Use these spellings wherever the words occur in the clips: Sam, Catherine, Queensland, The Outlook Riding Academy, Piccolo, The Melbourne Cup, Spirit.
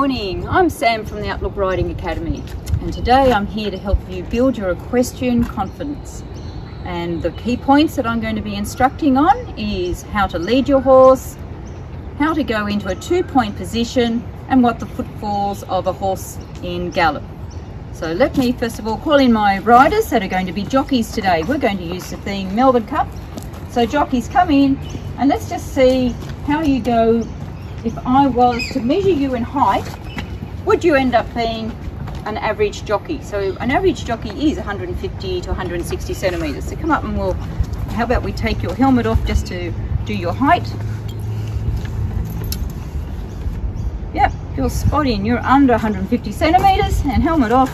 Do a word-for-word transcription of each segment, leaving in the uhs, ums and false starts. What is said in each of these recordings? morning, I'm Sam from the Outlook Riding Academy, and today I'm here to help you build your equestrian confidence. And the key points that I'm going to be instructing on is how to lead your horse, how to go into a two-point position, and what the footfalls of a horse in gallop. So let me first of all call in my riders that are going to be jockeys today. We're going to use the theme Melbourne Cup. So jockeys, come in and let's just see how you go. If I was to measure you in height, would you end up being an average jockey? So an average jockey is one hundred fifty to one hundred sixty centimetres. So come up and we'll, how about we take your helmet off just to do your height? Yep, you're spot in, you're under one hundred fifty centimetres, and helmet off.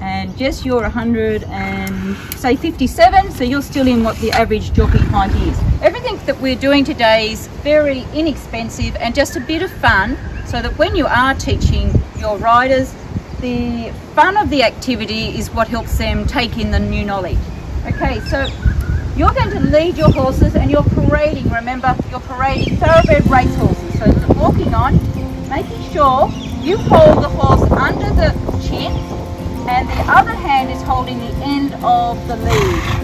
And yes, you're one hundred and say fifty-seven, so you're still in what the average jockey height is. Everything that we're doing today is very inexpensive and just a bit of fun, so that when you are teaching your riders, the fun of the activity is what helps them take in the new knowledge. Okay, so you're going to lead your horses and you're parading, remember, you're parading thoroughbred race horses. So walking on, making sure you hold the horse under the chin, and the other hand is holding the end of the lead,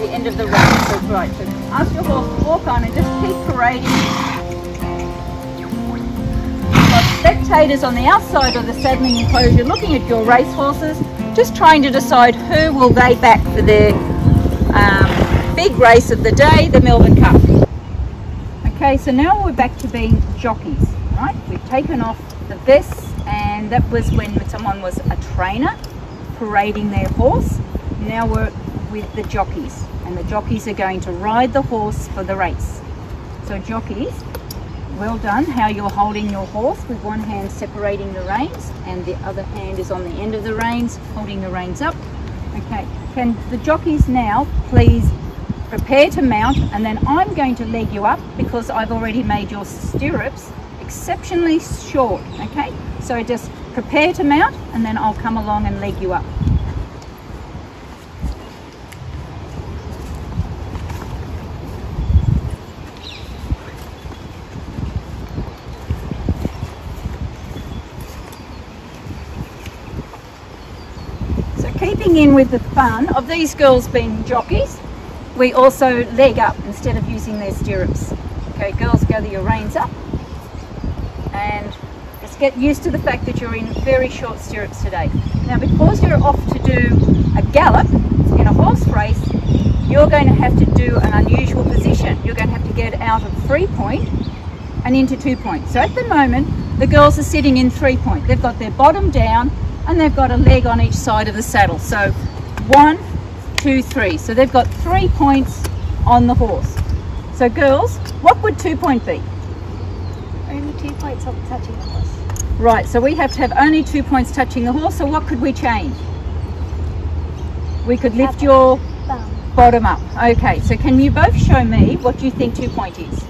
the end of the race. So, right, so ask your horse to walk on and just keep parading. While spectators on the outside of the saddling enclosure looking at your race horses, just trying to decide who will they back for their um, big race of the day, the Melbourne Cup. Okay, so now we're back to being jockeys, right? We've taken off the vests, and that was when someone was a trainer parading their horse. Now we're with the jockeys, and the jockeys are going to ride the horse for the race. So jockeys, well done how you're holding your horse, with one hand separating the reins and the other hand is on the end of the reins, holding the reins up. Okay, can the jockeys now please prepare to mount, and then I'm going to leg you up because I've already made your stirrups exceptionally short. Okay, so just prepare to mount and then I'll come along and leg you up. So keeping in with the fun of these girls being jockeys, we also leg up instead of using their stirrups. Okay, girls, gather your reins up. And just get used to the fact that you're in very short stirrups today. Now, because you're off to do a gallop in a horse race, you're going to have to do an unusual position. You're going to have to get out of three point and into two point. So at the moment, the girls are sitting in three point. They've got their bottom down and they've got a leg on each side of the saddle. So one, two, three. So they've got three points on the horse. So girls, what would two point be? Only two points of touching the horse. Right, so we have to have only two points touching the horse, so what could we change? We could lift your bum. bottom up. Okay, so can you both show me what you think two point is?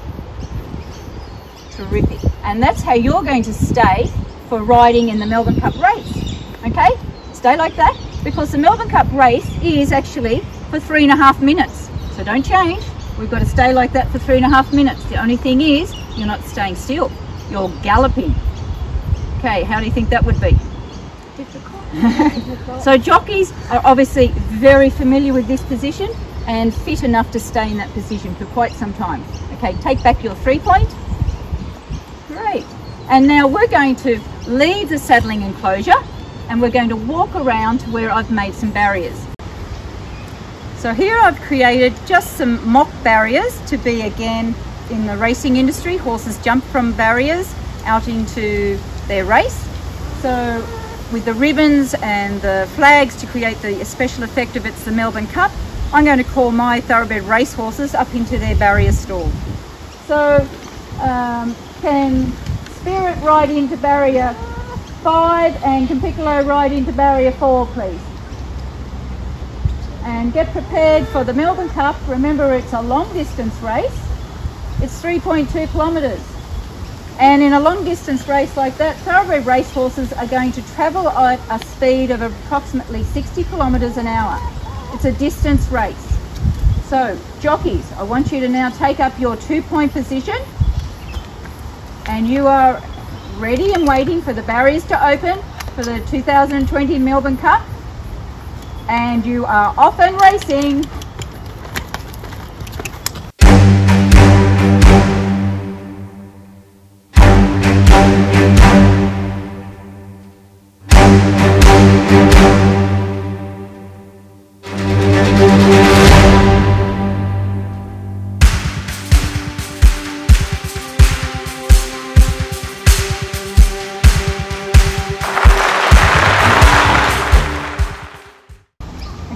Terrific. And that's how you're going to stay for riding in the Melbourne Cup race. Okay, stay like that, because the Melbourne Cup race is actually for three and a half minutes. So don't change. We've got to stay like that for three and a half minutes. The only thing is, you're not staying still, you're galloping. Okay, how do you think that would be? Difficult. So jockeys are obviously very familiar with this position and fit enough to stay in that position for quite some time. Okay, take back your three point. Great. And now we're going to leave the saddling enclosure and we're going to walk around to where I've made some barriers. So here I've created just some mock barriers to be, again, in the racing industry, horses jump from barriers out into their race. So with the ribbons and the flags to create the special effect of it's the Melbourne Cup, I'm going to call my thoroughbred race horses up into their barrier stall. So um, can Spirit ride into barrier five, and can Piccolo ride into barrier four, please? And get prepared for the Melbourne Cup. Remember, it's a long distance race. It's three point two kilometres, and in a long distance race like that, thoroughbred racehorses are going to travel at a speed of approximately sixty kilometres an hour. It's a distance race. So jockeys, I want you to now take up your two-point position, and you are ready and waiting for the barriers to open for the two thousand twenty Melbourne Cup, and you are off and racing.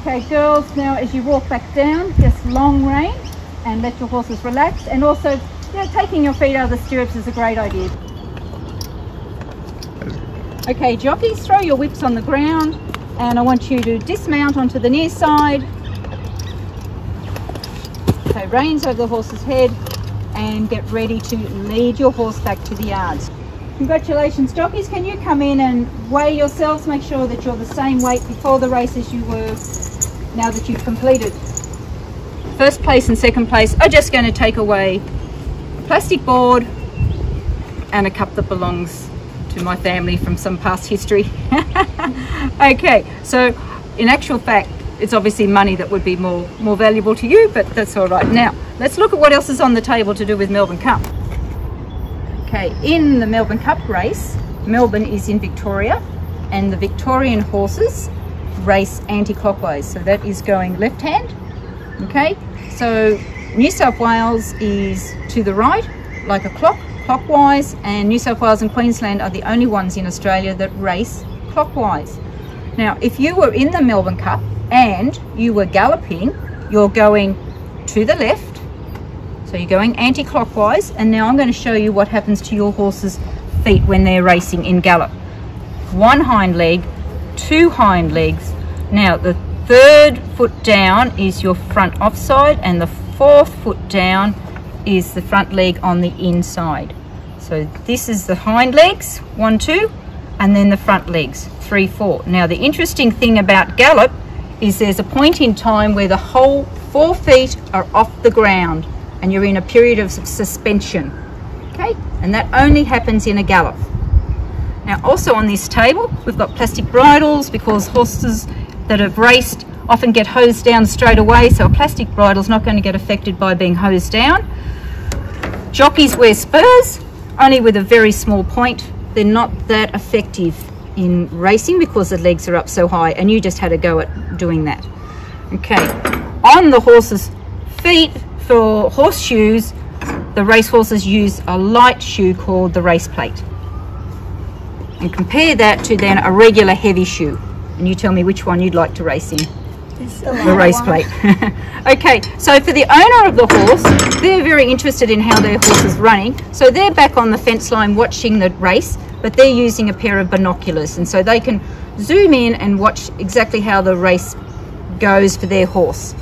Okay, girls, now as you walk back down, just long rein and let your horses relax, and also, you know, taking your feet out of the stirrups is a great idea. Okay, jockeys, throw your whips on the ground, and I want you to dismount onto the near side. So reins over the horse's head and get ready to lead your horse back to the yards. Congratulations, jockeys, can you come in and weigh yourselves? Make sure that you're the same weight before the race as you were now that you've completed. First place and second place are just going to take away a plastic board and a cup that belongs to my family from some past history. Okay, so in actual fact, it's obviously money that would be more, more valuable to you, but that's all right. Now, let's look at what else is on the table to do with Melbourne Cup. Okay, in the Melbourne Cup race, Melbourne is in Victoria, and the Victorian horses race anti-clockwise, so that is going left hand. Okay, so New South Wales is to the right like a clock, clockwise, and New South Wales and Queensland are the only ones in Australia that race clockwise. Now if you were in the Melbourne Cup and you were galloping, you're going to the left, so you're going anti-clockwise, and now I'm going to show you what happens to your horse's feet when they're racing in gallop. One hind leg, two hind legs. Now the third foot down is your front offside, and the fourth foot down is the front leg on the inside. So this is the hind legs, one, two, and then the front legs, three, four. Now the interesting thing about gallop is there's a point in time where the whole four feet are off the ground and you're in a period of suspension. Okay, and that only happens in a gallop. Now also on this table, we've got plastic bridles, because horses that have raced often get hosed down straight away, so a plastic bridle's not going to get affected by being hosed down. Jockeys wear spurs, only with a very small point. They're not that effective in racing because the legs are up so high, and you just had a go at doing that. Okay, on the horse's feet, for horseshoes, the racehorses use a light shoe called the race plate. And compare that to then a regular heavy shoe, and you tell me which one you'd like to race in. The, the race one. plate. Okay, so for the owner of the horse, they're very interested in how their horse is running, so they're back on the fence line watching the race, but they're using a pair of binoculars, and so they can zoom in and watch exactly how the race goes for their horse.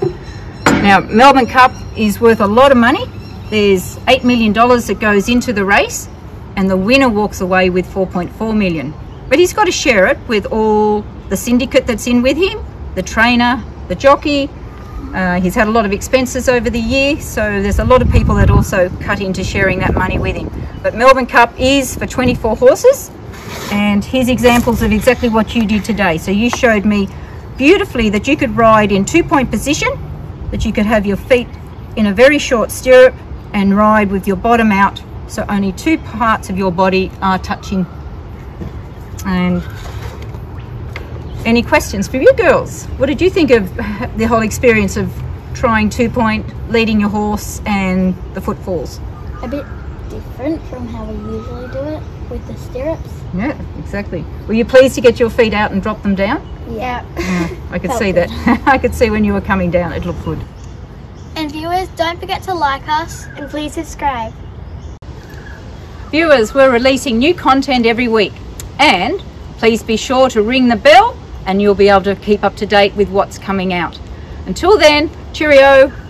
Now Melbourne Cup is worth a lot of money. There's eight million dollars that goes into the race, and the winner walks away with four point four million. But he's got to share it with all the syndicate that's in with him, the trainer, the jockey. Uh, he's had a lot of expenses over the year, so there's a lot of people that also cut into sharing that money with him. But Melbourne Cup is for twenty-four horses, and here's examples of exactly what you did today. So you showed me beautifully that you could ride in two-point position, that you could have your feet in a very short stirrup and ride with your bottom out, so only two parts of your body are touching. And any questions for you girls? What did you think of the whole experience of trying two-point, leading your horse, and the footfalls? A bit different from how we usually do it with the stirrups. Yeah, exactly. Were you pleased to get your feet out and drop them down? Yeah. Yeah, I could see that. I could see when you were coming down, it looked good. And viewers, don't forget to like us and please subscribe. Viewers, we're releasing new content every week, and please be sure to ring the bell and you'll be able to keep up to date with what's coming out. Until then, cheerio!